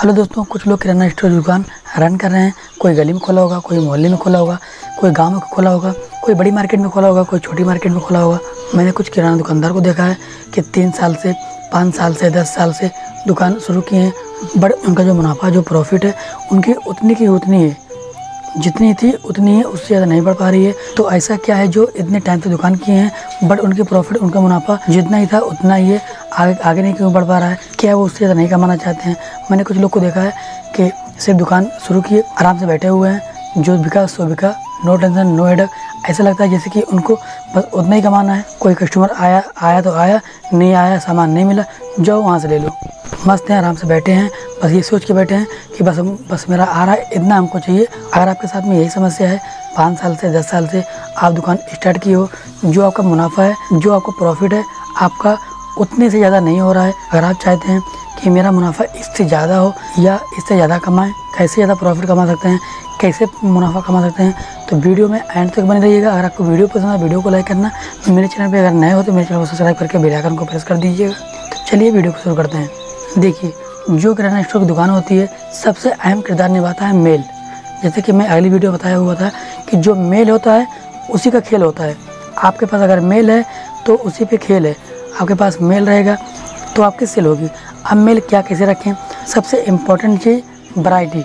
Hello दोस्तों, कुछ लोग किराना स्टोर दुकान रन कर रहे हैं। कोई गली में खोला होगा, कोई मोहल्ले में खोला होगा, कोई गांव में खोला होगा, कोई बड़ी मार्केट में खोला होगा, कोई छोटी मार्केट में खोला होगा। मैंने कुछ किराना दुकानदार को देखा है कि 3 साल से, 5 साल से, 10 साल से दुकान शुरू किए हैं। बट उनका जो मुनाफा, जो प्रॉफिट है, उनकी उतनी की उतनी है, जितनी थी उतनी है, उससे ज़्यादा नहीं बढ़ पा रही है। तो ऐसा क्या है जो इतने टाइम से दुकान किए हैं बट उनकी प्रॉफिट, उनका मुनाफा जितना ही था उतना ही है, आगे नहीं क्यों बढ़ पा रहा है? क्या वो उससे ज़्यादा नहीं कमाना चाहते हैं? मैंने कुछ लोग को देखा है कि सिर्फ दुकान शुरू किए, आराम से बैठे हुए हैं, जो बिका सो बिका, नो टेंशन नो हेडक। ऐसा लगता है जैसे कि उनको बस उतना ही कमाना है। कोई कस्टमर आया तो आया, नहीं आया, सामान नहीं मिला, जाओ वहाँ से ले लो। मस्त हैं, आराम से बैठे हैं, बस ये सोच के बैठे हैं कि बस मेरा आ रहा है, इतना हमको चाहिए। अगर आपके साथ में यही समस्या है, 5 साल से, 10 साल से आप दुकान स्टार्ट किए हो, जो आपका मुनाफा है, जो आपका प्रॉफिट है, आपका उतने से ज़्यादा नहीं हो रहा है। अगर आप चाहते हैं कि मेरा मुनाफा इससे ज़्यादा हो या इससे ज़्यादा कमाएं, कैसे ज़्यादा प्रॉफिट कमा सकते हैं, कैसे मुनाफा कमा सकते हैं, तो वीडियो में एंड तक बने रहिएगा। अगर आपको वीडियो पसंद है, वीडियो को लाइक करना, मेरे चैनल पे अगर नए हो तो मेरे चैनल को सब्सक्राइब करके बेल आइकन को प्रेस कर दीजिएगा। तो चलिए वीडियो को शुरू करते हैं। देखिए, जो किराना स्टोर की दुकान होती है, सबसे अहम किरदार निभाता है मेल। जैसे कि मैं अगली वीडियो बताया हुआ था कि जो मेल होता है उसी का खेल होता है। आपके पास अगर मेल है तो उसी पे खेल है। आपके पास मेल रहेगा तो आपकी सेल होगी। अब मेल क्या कैसे रखें? सबसे इम्पोर्टेंट चीज़ वैरायटी।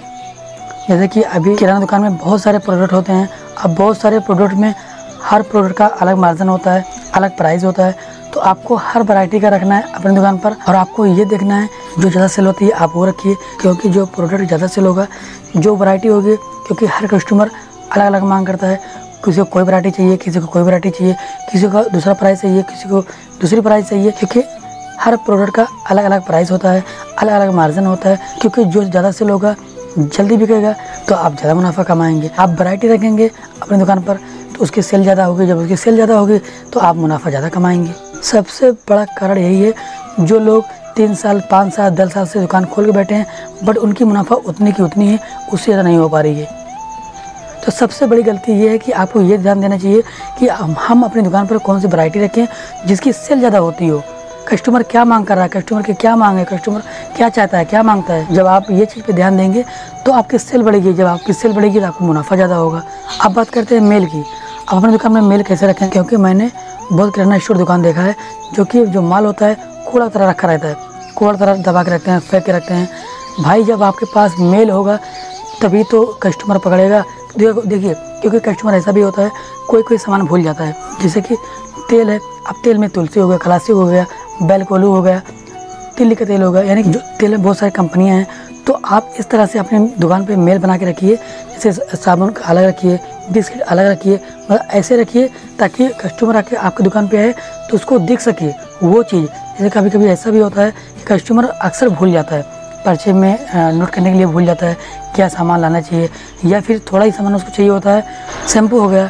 जैसे कि अभी किराना दुकान में बहुत सारे प्रोडक्ट होते हैं। अब बहुत सारे प्रोडक्ट में हर प्रोडक्ट का अलग मार्जिन होता है, अलग प्राइस होता है। तो आपको हर वैरायटी का रखना है अपनी दुकान पर, और आपको ये देखना है जो ज़्यादा सेल होती है आप वो रखिए, क्योंकि जो प्रोडक्ट ज़्यादा सेल होगा, जो वैरायटी होगी, क्योंकि हर कस्टमर अलग अलग मांग करता है। किसी को कोई वैरायटी चाहिए, किसी को कोई वैरायटी चाहिए, किसी को दूसरा प्राइस चाहिए, किसी को दूसरी प्राइस चाहिए, क्योंकि हर प्रोडक्ट का अलग अलग प्राइस होता है, अलग अलग मार्जिन होता है। क्योंकि जो ज़्यादा सेल होगा, जल्दी बिकेगा, तो आप ज़्यादा मुनाफा कमाएंगे। आप वैरायटी रखेंगे अपनी दुकान पर तो उसकी सेल ज़्यादा होगी, जब उसकी सेल ज़्यादा होगी तो आप मुनाफा ज़्यादा कमाएंगे। सबसे बड़ा कारण यही है, जो लोग 3 साल, 5 साल, 10 साल से दुकान खोल के बैठे हैं बट उनकी मुनाफा उतनी की उतनी है, उससे ज़्यादा नहीं हो पा रही है। तो सबसे बड़ी गलती ये है कि आपको ये ध्यान देना चाहिए कि हम अपनी दुकान पर कौन सी वैरायटी रखें जिसकी सेल ज़्यादा होती हो। कस्टमर क्या मांग कर रहा है, कस्टमर की क्या मांग है, कस्टमर क्या चाहता है, क्या मांगता है, जब आप ये चीज़ पे ध्यान देंगे तो आपकी सेल बढ़ेगी। जब आपकी सेल बढ़ेगी तो आपको मुनाफा ज़्यादा होगा। अब बात करते हैं मेल की। आप अपनी दुकान में मेल कैसे रखें? क्योंकि मैंने बहुत किराना स्टोर दुकान देखा है जो माल होता है कूड़ा तरह रखा रहता है, कूड़ा तरह दबा के रखते हैं, फेंक के रखते हैं। भाई, जब आपके पास मेल होगा तभी तो कस्टमर पकड़ेगा। देखिए, क्योंकि कस्टमर ऐसा भी होता है, कोई सामान भूल जाता है। जैसे कि तेल है, अब तेल में तुलसी हो गया, खलासी हो गया, बैलकोलू हो गया, तिल का तेल हो गया, यानी कि जो तेल में बहुत सारी कंपनियां हैं। तो आप इस तरह से अपनी दुकान पे मेल बना के रखिए। जैसे साबुन अलग रखिए, बिस्किट अलग रखिए, मतलब ऐसे रखिए ताकि कस्टमर आके आपकी दुकान पे आए तो उसको दिख सके वो चीज़। जैसे कभी कभी ऐसा भी होता है कि कस्टमर अक्सर भूल जाता है, पर्चे में नोट करने के लिए भूल जाता है क्या सामान लाना चाहिए, या फिर थोड़ा ही सामान उसको चाहिए होता है। शैम्पू हो गया,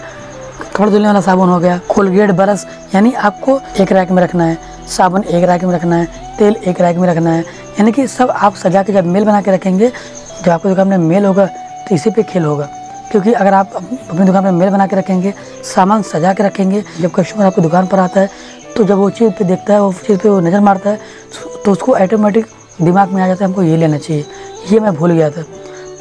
कपड़े धुलने वाला साबुन हो गया, कोलगेट ब्रश, यानी आपको एक रैक में रखना है, साबुन एक रैक में रखना है, तेल एक रैक में रखना है, यानी कि सब आप सजा के जब मेल बना के रखेंगे, जब आपकी दुकान में मेल होगा तो इसी पे खेल होगा। क्योंकि अगर आप अपनी दुकान में मेल बना के रखेंगे, सामान सजा के रखेंगे, जब कस्टमर आपकी दुकान पर आता है तो जब वो चीज़ पे देखता है, वो चीज़ पे वो नज़र मारता है तो उसको ऑटोमेटिक दिमाग में आ जाता है हमको ये लेना चाहिए, ये मैं भूल गया था।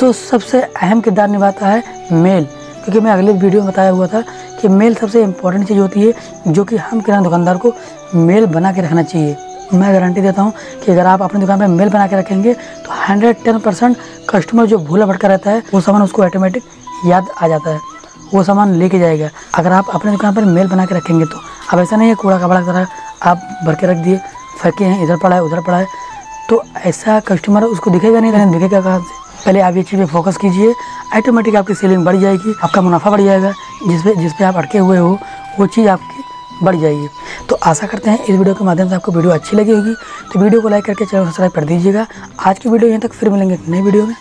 तो सबसे अहम किरदार निभाता है मेल, क्योंकि मैं अगले वीडियो में बताया हुआ था कि मेल सबसे इम्पोर्टेंट चीज़ होती है, जो कि हम किराना दुकानदार को मेल बना के रखना चाहिए। मैं गारंटी देता हूँ कि अगर आप अपनी दुकान पर मेल बना के रखेंगे तो 110% कस्टमर जो भूला भटका रहता है वो सामान उसको ऑटोमेटिक याद आ जाता है, वो सामान लेके जाएगा। अगर आप अपनी दुकान पर मेल बना के रखेंगे तो अब ऐसा नहीं है कूड़ा कबाड़ा तरह आप भर के रख दिए, फेंके हैं, इधर पड़ा है, उधर पड़ा है, तो ऐसा कस्टमर उसको दिखेगा नहीं, दिखेगा कहाँ से? पहले आप ये चीज़ पे फोकस कीजिए, ऑटोमेटिक आपकी सेलिंग बढ़ जाएगी, आपका मुनाफा बढ़ जाएगा। जिस पे आप अटके हुए हो वो चीज़ आपकी बढ़ जाएगी। तो आशा करते हैं इस वीडियो के माध्यम से आपको वीडियो अच्छी लगी होगी। तो वीडियो को लाइक करके चैनल सब्सक्राइब कर दीजिएगा। आज की वीडियो यहीं तक, फिर मिलेंगे नई वीडियो में।